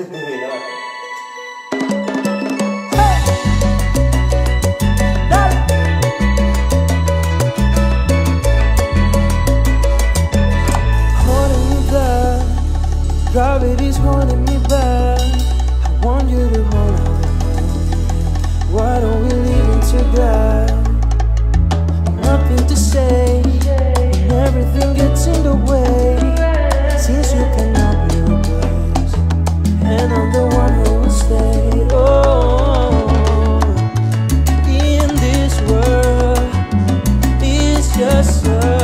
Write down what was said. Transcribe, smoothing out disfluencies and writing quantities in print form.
No. Gravity's holding me back. I want you to hold on. Why don't we leave it to God? Nothing to say, and everything gets in the way. Since you cannot be replaced, and I'm the one who will stay. Oh, in this world, it's just us.